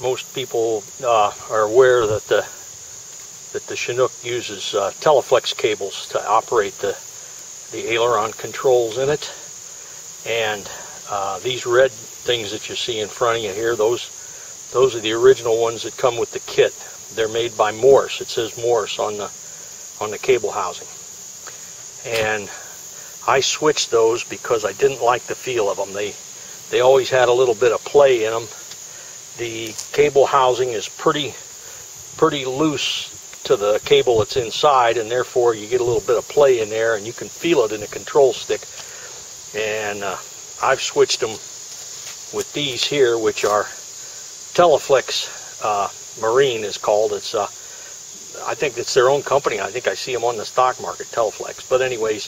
most people are aware that the Chinook uses Teleflex cables to operate the aileron controls in it, and these red things that you see in front of you here, those are the original ones that come with the kit. They're made by Morse. It says Morse on the cable housing, and I switched those because I didn't like the feel of them. They always had a little bit of play in them. The cable housing is pretty loose to the cable that's inside, and therefore you get a little bit of play in there and you can feel it in the control stick. And I've switched them with these here, which are Teleflex Marine is called. It's I think it's their own company. I think I see them on the stock market, Teleflex. But anyways,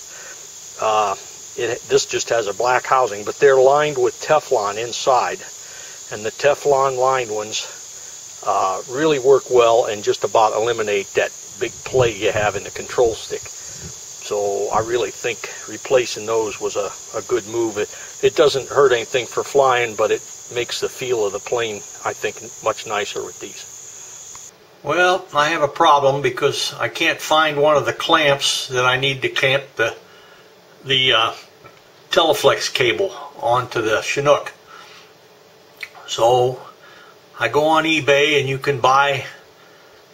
this just has a black housing, but they're lined with Teflon inside, and the Teflon lined ones really work well and just about eliminate that big play you have in the control stick. So I really think replacing those was a good move. It doesn't hurt anything for flying, but it makes the feel of the plane, I think, much nicer with these. Well, I have a problem because I can't find one of the clamps that I need to clamp the Teleflex cable onto the Chinook. So I go on eBay, and you can buy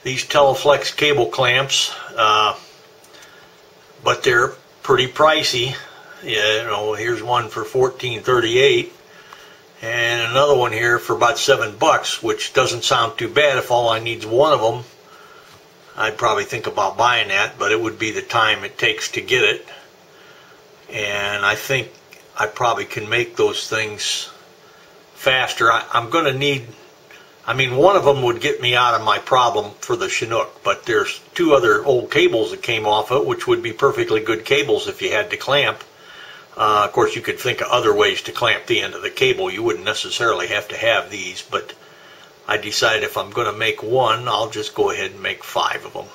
these Teleflex cable clamps, but they're pretty pricey. You know, here's one for $14.38, and another one here for about $7, which doesn't sound too bad. If all I need is one of them, I'd probably think about buying that, but it would be the time it takes to get it. And I think I probably can make those things faster. I'm going to need, I mean, one of them would get me out of my problem for the Chinook, but there's two other old cables that came off it, which would be perfectly good cables if you had to clamp. Of course, you could think of other ways to clamp the end of the cable. You wouldn't necessarily have to have these, but I decided if I'm going to make one, I'll just go ahead and make 5 of them.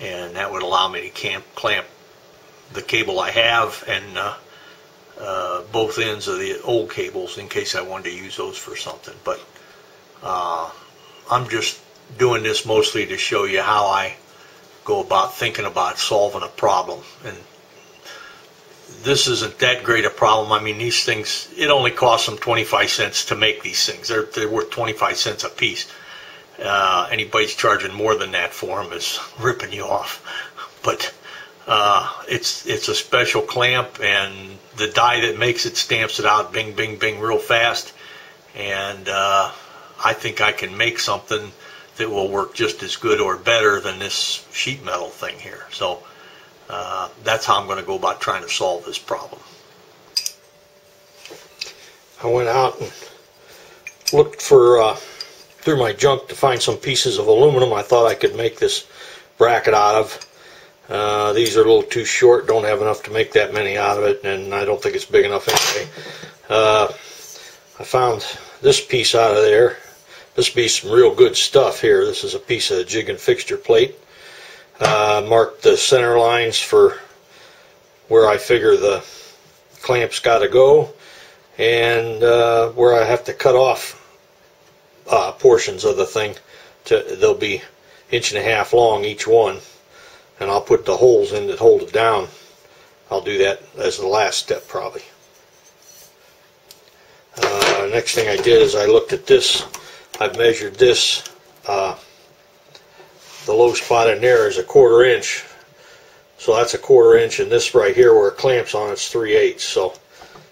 And that would allow me to clamp the cable I have and both ends of the old cables in case I wanted to use those for something. But I'm just doing this mostly to show you how I go about thinking about solving a problem, and this isn't that great a problem. I mean, these things, it only costs them 25 cents to make these things. They're worth 25 cents a piece. Anybody's charging more than that for them is ripping you off. But it's a special clamp, and the die that makes it stamps it out, bing, bing, bing, real fast. And I think I can make something that will work just as good or better than this sheet metal thing here. So that's how I'm going to go about trying to solve this problem. I went out and looked for through my junk to find some pieces of aluminum I thought I could make this bracket out of. These are a little too short, don't have enough to make that many out of it, and I don't think it's big enough anyway. I found this piece out of there. This be some real good stuff here. This is a piece of jig and fixture plate. Marked the center lines for where I figure the clamp's got to go, and where I have to cut off portions of the thing. They'll be 1.5 inches long each one, and I'll put the holes in that hold it down. I'll do that as the last step probably. Next thing I did is I looked at this. I've measured this. The low spot in there is 1/4 inch, so that's 1/4 inch, and this right here where it clamps on, it's 3/8, so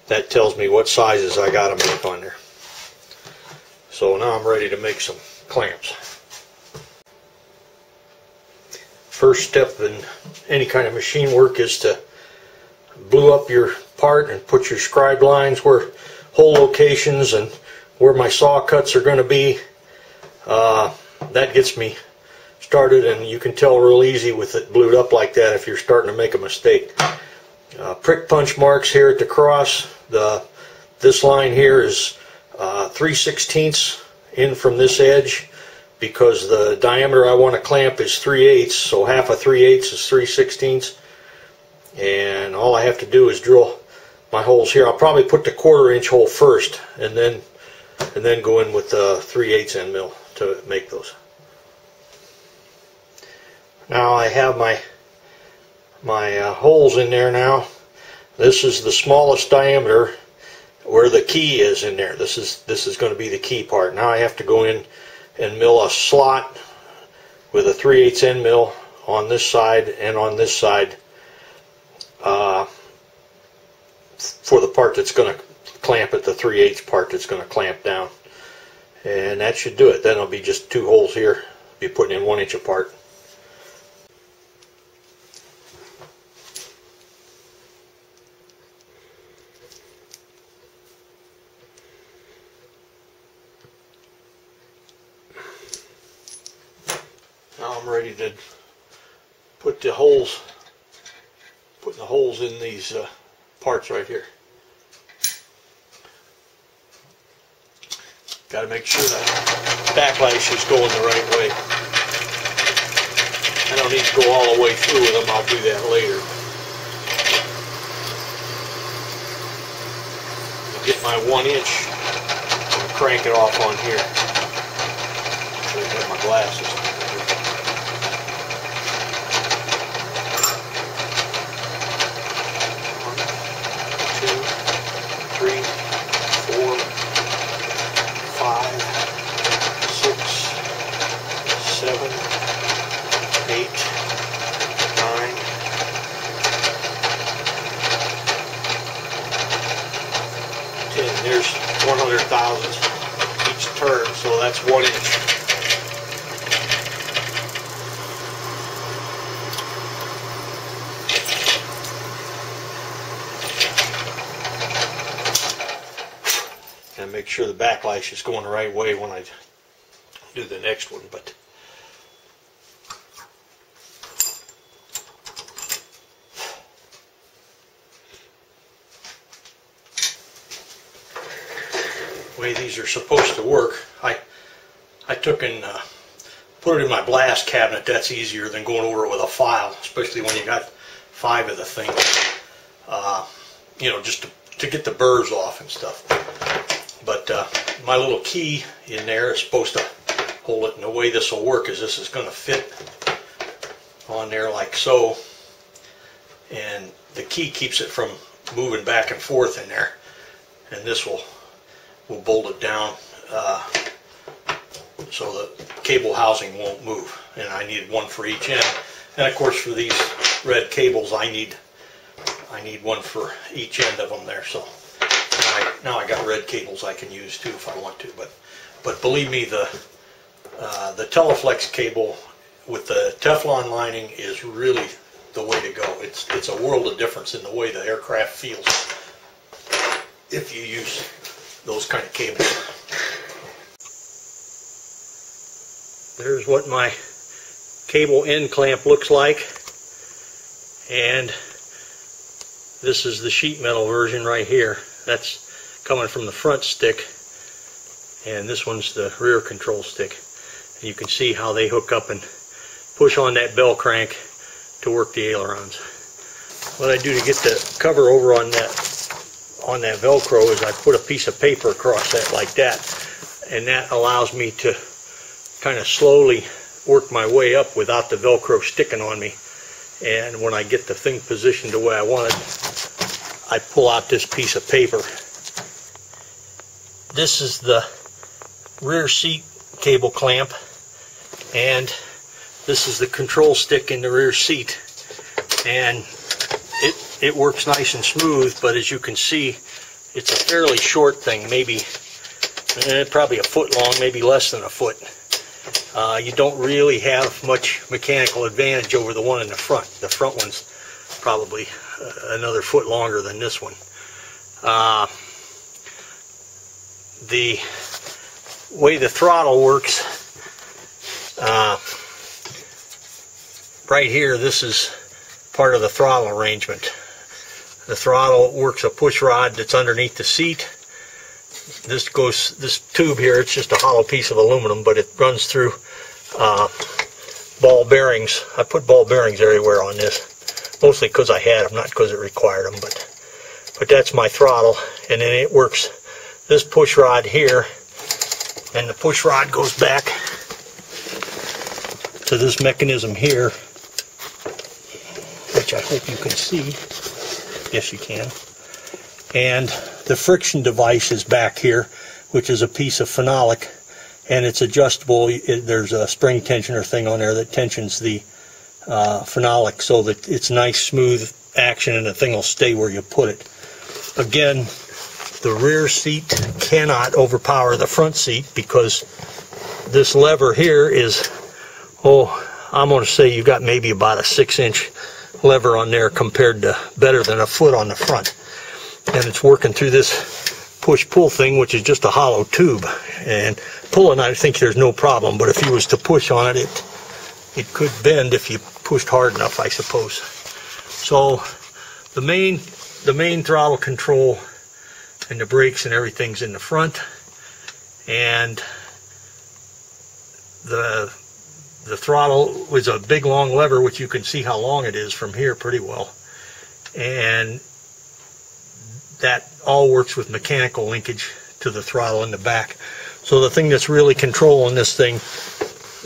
that tells me what sizes I got to make on there. So now I'm ready to make some clamps. First step in any kind of machine work is to glue up your part and put your scribe lines where hole locations and where my saw cuts are going to be. That gets me started, and you can tell real easy with it glued up like that if you're starting to make a mistake. Prick punch marks here at the cross. This line here is 3/16 in from this edge, because the diameter I want to clamp is 3/8, so half of 3/8 is 3/16, and all I have to do is drill my holes here. I'll probably put the 1/4 inch hole first, and then and then go in with the 3/8 end mill to make those. Now I have my holes in there now. This is the smallest diameter where the key is in there. This is going to be the key part. Now I have to go in and mill a slot with a 3/8 end mill on this side and on this side for the part that's going to clamp at the 3/8 part that's going to clamp down. And that should do it. Then it'll be just two holes here. Be putting in 1 inch apart. Now I'm ready to put the holes, in these parts right here. Got to make sure that backlash is going the right way. I don't need to go all the way through with them. I'll do that later. I'll get my 1 inch and crank it off on here. So I got my glasses on. There's 100 thousandths each turn, so that's 1 inch. And make sure the backlash is going the right way when I do the next one, but way these are supposed to work. I took and put it in my blast cabinet. That's easier than going over it with a file, especially when you got 5 of the things. You know, just to get the burrs off and stuff. But my little key in there is supposed to hold it, and the way this will work is this is going to fit on there like so, and the key keeps it from moving back and forth in there, and this will we'll bolt it down so the cable housing won't move. And I need one for each end. And of course, for these red cables, I need one for each end of them there. So now I got red cables I can use too if I want to. But believe me, the Teleflex cable with the Teflon lining is really the way to go. It's a world of difference in the way the aircraft feels if you use those kind of cables. There's what my cable end clamp looks like, and this is the sheet metal version right here. That's coming from the front stick, and this one's the rear control stick. And you can see how they hook up and push on that bell crank to work the ailerons. What I do to get the cover over on that Velcro is I put a piece of paper across that like that, and that allows me to kind of slowly work my way up without the Velcro sticking on me. And when I get the thing positioned the way I want it, I pull out this piece of paper. This is the rear seat cable clamp, and this is the control stick in the rear seat, and it works nice and smooth, but as you can see, it's a fairly short thing, maybe probably a foot long, maybe less than a foot. You don't really have much mechanical advantage over the one in the front. The front one's probably another foot longer than this one. The way the throttle works, right here, this is part of the throttle arrangement. The throttle works a push rod that's underneath the seat. This tube here, it's just a hollow piece of aluminum, but it runs through ball bearings. I put ball bearings everywhere on this, mostly because I had them, not because it required them, but that's my throttle. And then it works this push rod here and the push rod goes back to this mechanism here, which I hope you can see. Yes, you can. And the friction device is back here, which is a piece of phenolic, and it's adjustable. There's a spring tensioner thing on there that tensions the phenolic so that it's nice, smooth action, and the thing will stay where you put it. Again, the rear seat cannot overpower the front seat because this lever here is, I'm going to say you've got maybe about a 6-inch lever on there compared to better than a foot on the front. And it's working through this push-pull thing, which is just a hollow tube. And pulling, I think there's no problem, but if you was to push on it, it could bend if you pushed hard enough, I suppose. So the main throttle control and the brakes and everything's in the front, and the throttle is a big long lever, which you can see how long it is from here pretty well, and that all works with mechanical linkage to the throttle in the back. So the thing that's really controlling this thing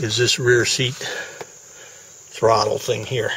is this rear seat throttle thing here.